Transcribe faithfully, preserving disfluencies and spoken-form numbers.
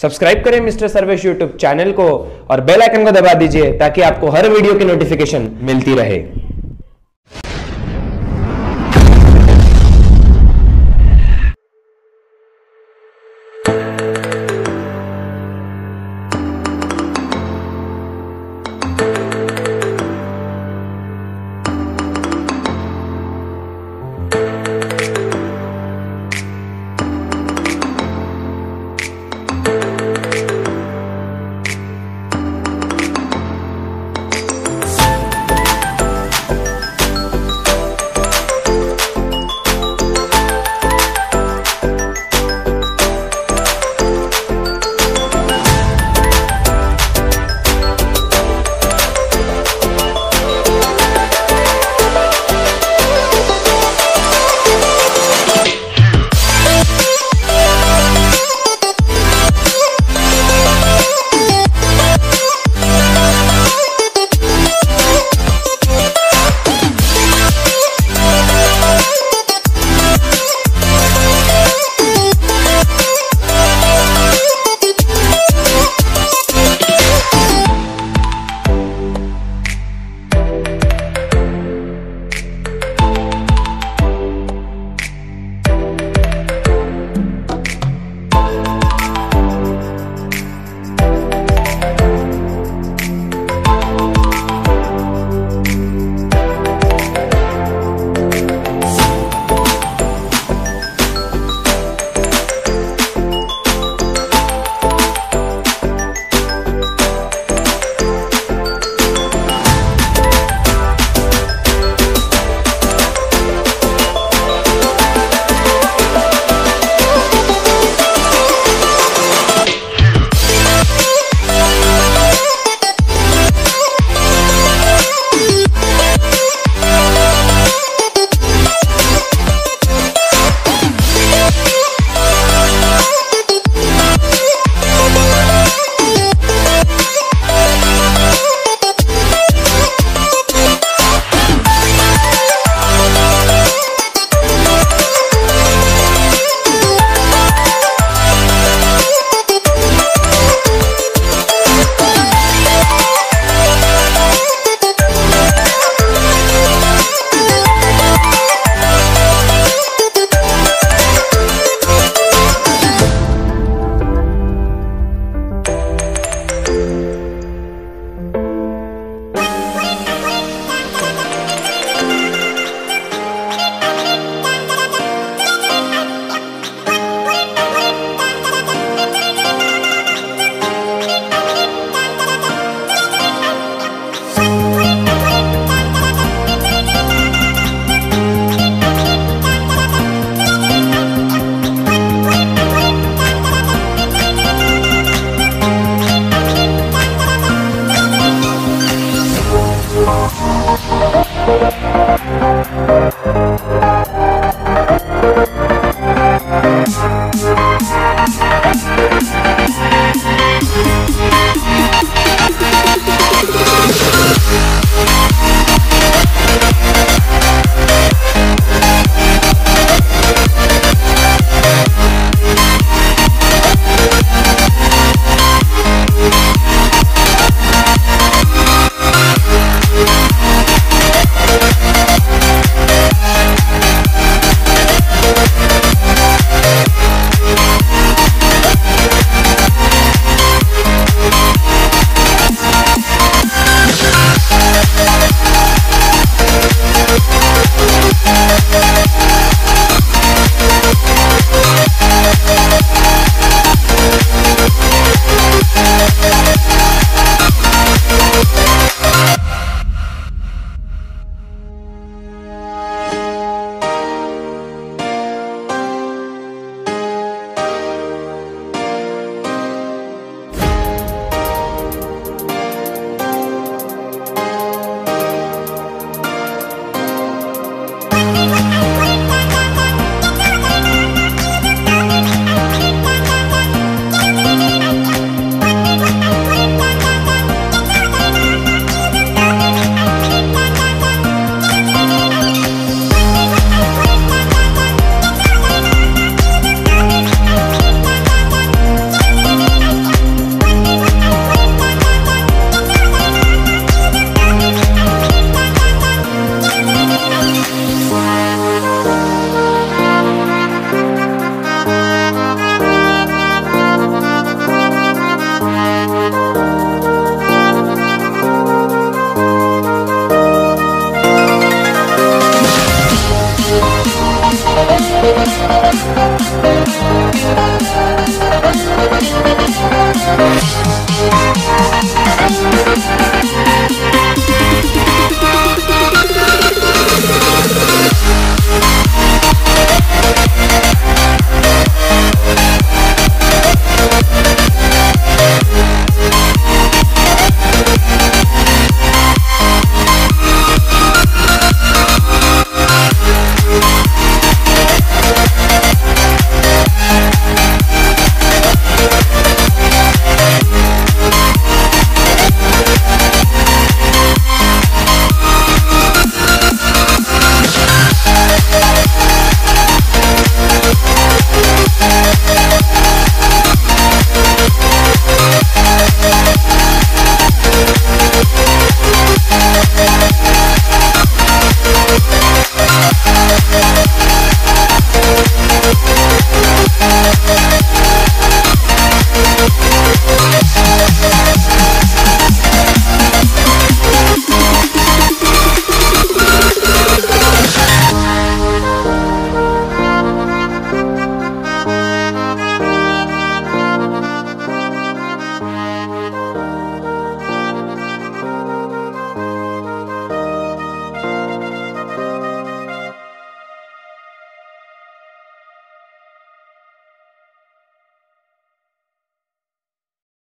Subscribe करें mister Sarvesh YouTube channel को और बेल आइकन को दबा दीजिए ताकि आपको हर वीडियो की नोटिफिकेशन मिलती रहे।